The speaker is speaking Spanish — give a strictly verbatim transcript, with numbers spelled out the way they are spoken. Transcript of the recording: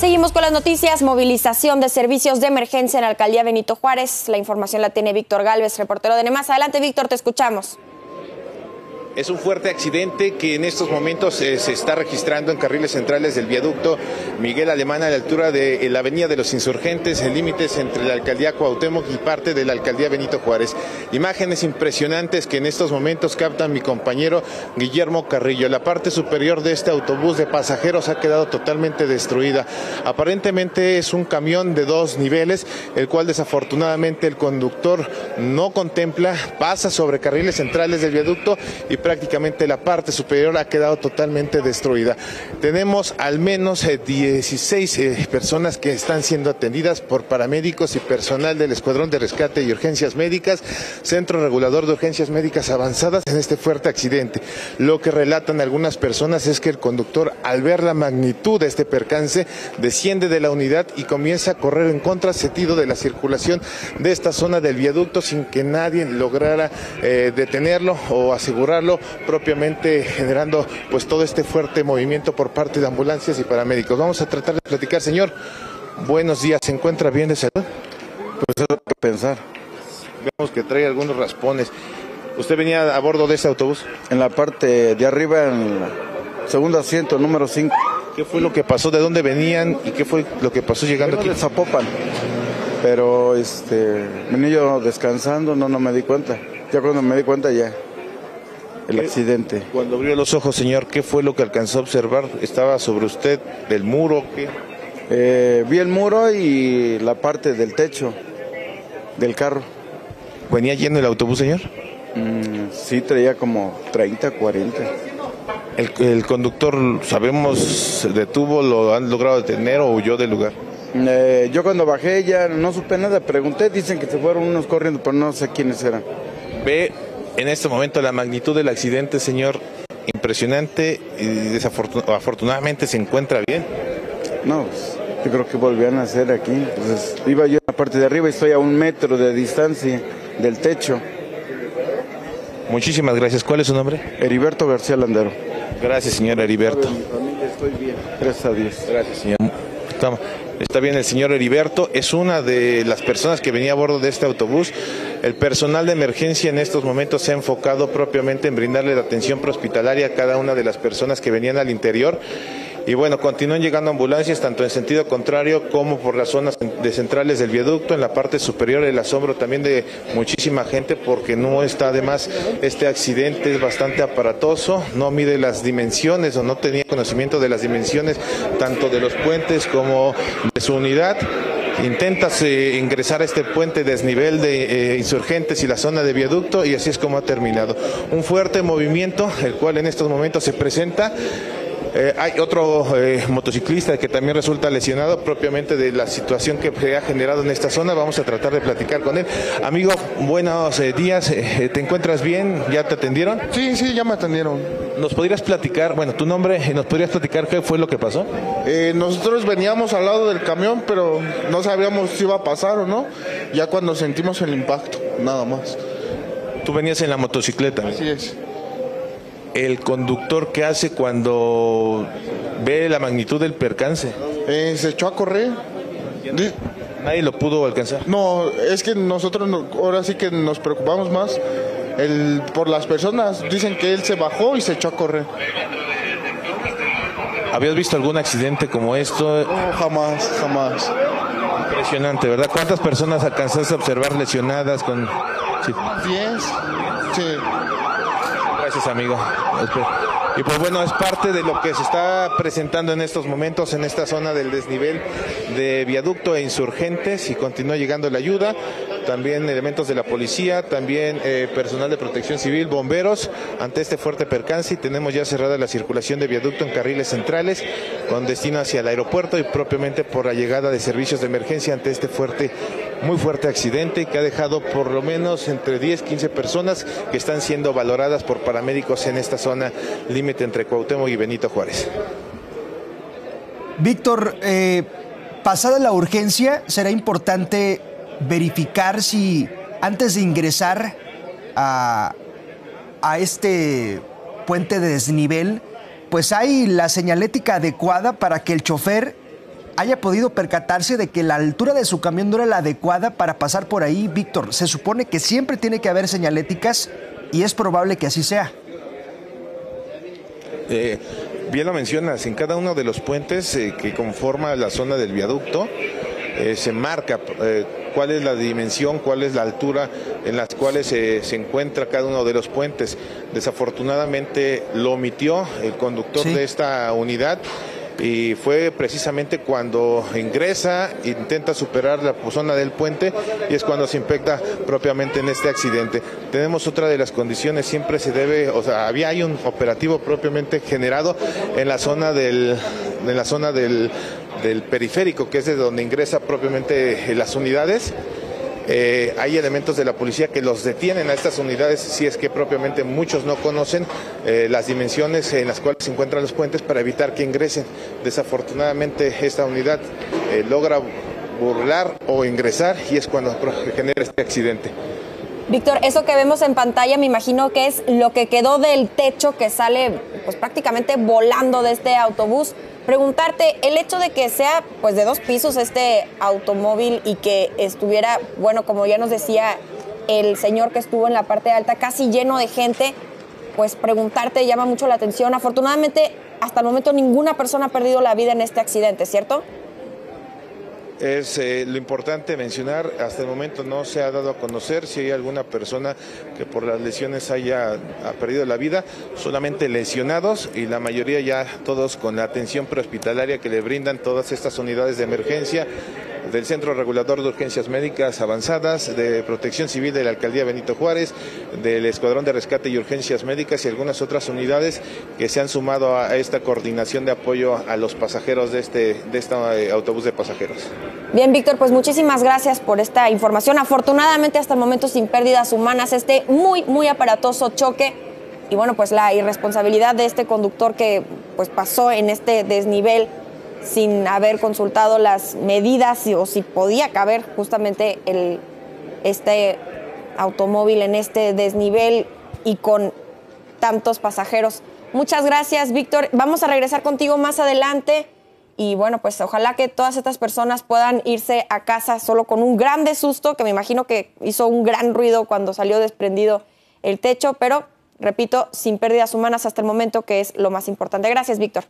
Seguimos con las noticias. Movilización de servicios de emergencia en la alcaldía Benito Juárez. La información la tiene Víctor Gálvez, reportero de NEMAS. Adelante, Víctor, te escuchamos. Es un fuerte accidente que en estos momentos eh, se está registrando en carriles centrales del viaducto Miguel Alemán a la altura de eh, la avenida de los Insurgentes, en límites entre la alcaldía Cuauhtémoc y parte de la alcaldía Benito Juárez. Imágenes impresionantes que en estos momentos captan mi compañero Guillermo Carrillo. La parte superior de este autobús de pasajeros ha quedado totalmente destruida. Aparentemente es un camión de dos niveles, el cual desafortunadamente el conductor no contempla, pasa sobre carriles centrales del viaducto y prácticamente la parte superior ha quedado totalmente destruida. Tenemos al menos dieciséis personas que están siendo atendidas por paramédicos y personal del Escuadrón de Rescate y Urgencias Médicas, Centro Regulador de Urgencias Médicas Avanzadas, en este fuerte accidente. Lo que relatan algunas personas es que el conductor, al ver la magnitud de este percance, desciende de la unidad y comienza a correr en contrasentido de la circulación de esta zona del viaducto sin que nadie lograra eh, detenerlo o asegurarlo, propiamente generando pues todo este fuerte movimiento por parte de ambulancias y paramédicos. Vamos a tratar de platicar. Señor, buenos días, ¿se encuentra bien de salud? Pues eso hay que pensar. Vemos que trae algunos raspones. ¿Usted venía a bordo de ese autobús? En la parte de arriba, en el segundo asiento, número cinco. ¿Qué fue lo que pasó? ¿De dónde venían? ¿Y qué fue lo que pasó llegando aquí? De Zapopan, pero este, venía yo descansando, no, no me di cuenta. Ya cuando me di cuenta ya. El accidente. Cuando abrió los ojos, señor, ¿qué fue lo que alcanzó a observar? ¿Estaba sobre usted el muro? ¿Qué? Eh, vi el muro y la parte del techo del carro. ¿Venía lleno el autobús, señor? Mm, sí, traía como treinta, cuarenta. ¿El, el conductor, sabemos, detuvo, lo han logrado detener o huyó del lugar? Eh, yo cuando bajé ya no supe nada, pregunté, dicen que se fueron unos corriendo, pero no sé quiénes eran. Ve... En este momento la magnitud del accidente, señor, impresionante, y desafortunadamente se encuentra bien. No, pues, yo creo que volvían a hacer aquí. Entonces, iba yo en la parte de arriba y estoy a un metro de distancia del techo. Muchísimas gracias. ¿Cuál es su nombre? Heriberto García Landero. Gracias, señor Heriberto. Mi familia, estoy bien. Gracias a Dios. Gracias, señor. Estamos. Está bien, el señor Heriberto es una de las personas que venía a bordo de este autobús. El personal de emergencia en estos momentos se ha enfocado propiamente en brindarle la atención prehospitalaria a cada una de las personas que venían al interior. Y bueno, continúan llegando ambulancias tanto en sentido contrario como por las zonas de centrales del viaducto. En la parte superior el asombro también de muchísima gente, porque no está, además este accidente es bastante aparatoso, no mide las dimensiones o no tenía conocimiento de las dimensiones tanto de los puentes como de de su unidad. Intentas eh, ingresar a este puente desnivel de eh, Insurgentes y la zona de viaducto, y así es como ha terminado. Un fuerte movimiento, el cual en estos momentos se presenta. Eh, hay otro eh, motociclista que también resulta lesionado propiamente de la situación que se ha generado en esta zona. Vamos a tratar de platicar con él. Amigo, buenos eh, días. Eh, ¿Te encuentras bien? ¿Ya te atendieron? Sí, sí, ya me atendieron. ¿Nos podrías platicar, bueno, tu nombre, nos podrías platicar qué fue lo que pasó? Eh, nosotros veníamos al lado del camión, pero no sabíamos si iba a pasar o no. Ya cuando sentimos el impacto, nada más. ¿Tú venías en la motocicleta? Así es. ¿El conductor qué hace cuando ve la magnitud del percance? Eh, se echó a correr. ¿Nadie lo pudo alcanzar? No, es que nosotros no, ahora sí que nos preocupamos más el, por las personas. Dicen que él se bajó y se echó a correr. ¿Habías visto algún accidente como esto? No, jamás, jamás. Impresionante, ¿verdad? ¿Cuántas personas alcanzaste a observar lesionadas con...? Sí. Diez, sí. Gracias, amigo. Y pues bueno, es parte de lo que se está presentando en estos momentos en esta zona del desnivel de viaducto e Insurgentes, y continúa llegando la ayuda, también elementos de la policía, también eh, personal de protección civil, bomberos, ante este fuerte percance. Y tenemos ya cerrada la circulación de viaducto en carriles centrales con destino hacia el aeropuerto y propiamente por la llegada de servicios de emergencia ante este fuerte, muy fuerte accidente que ha dejado por lo menos entre diez, quince personas que están siendo valoradas por paramédicos en esta zona límite entre Cuauhtémoc y Benito Juárez. Víctor, eh, pasada la urgencia, será importante verificar si antes de ingresar a, a este puente de desnivel, pues hay la señalética adecuada para que el chofer haya podido percatarse de que la altura de su camión no era la adecuada para pasar por ahí, Víctor. Se supone que siempre tiene que haber señaléticas y es probable que así sea. Eh, bien lo mencionas, en cada uno de los puentes eh, que conforma la zona del viaducto eh, se marca eh, cuál es la dimensión, cuál es la altura en las cuales eh, se encuentra cada uno de los puentes. Desafortunadamente lo omitió el conductor sí. de esta unidad y fue precisamente cuando ingresa, intenta superar la zona del puente y es cuando se impacta propiamente en este accidente. Tenemos otra de las condiciones, siempre se debe, o sea, había hay un operativo propiamente generado en la zona del, en la zona del, del periférico, que es de donde ingresa propiamente las unidades. Eh, hay elementos de la policía que los detienen a estas unidades si es que propiamente muchos no conocen eh, las dimensiones en las cuales se encuentran los puentes para evitar que ingresen. Desafortunadamente esta unidad eh, logra burlar o ingresar y es cuando genera este accidente. Víctor, eso que vemos en pantalla me imagino que es lo que quedó del techo que sale pues prácticamente volando de este autobús. Preguntarte, el hecho de que sea pues de dos pisos este automóvil y que estuviera, bueno, como ya nos decía el señor que estuvo en la parte alta, casi lleno de gente, pues preguntarte llama mucho la atención. Afortunadamente, hasta el momento ninguna persona ha perdido la vida en este accidente, ¿cierto? Es eh, lo importante mencionar, hasta el momento no se ha dado a conocer si hay alguna persona que por las lesiones haya ha perdido la vida, solamente lesionados y la mayoría ya todos con la atención prehospitalaria que le brindan todas estas unidades de emergencia del Centro Regulador de Urgencias Médicas Avanzadas, de Protección Civil de la Alcaldía Benito Juárez, del Escuadrón de Rescate y Urgencias Médicas y algunas otras unidades que se han sumado a esta coordinación de apoyo a los pasajeros de este, de este autobús de pasajeros. Bien, Víctor, pues muchísimas gracias por esta información. Afortunadamente, hasta el momento sin pérdidas humanas, este muy, muy aparatoso choque y bueno, pues la irresponsabilidad de este conductor que pues pasó en este desnivel sin haber consultado las medidas o si podía caber justamente el, este automóvil en este desnivel y con tantos pasajeros. Muchas gracias, Víctor. Vamos a regresar contigo más adelante y bueno, pues ojalá que todas estas personas puedan irse a casa solo con un grande susto, que me imagino que hizo un gran ruido cuando salió desprendido el techo, pero repito, sin pérdidas humanas hasta el momento, que es lo más importante. Gracias, Víctor.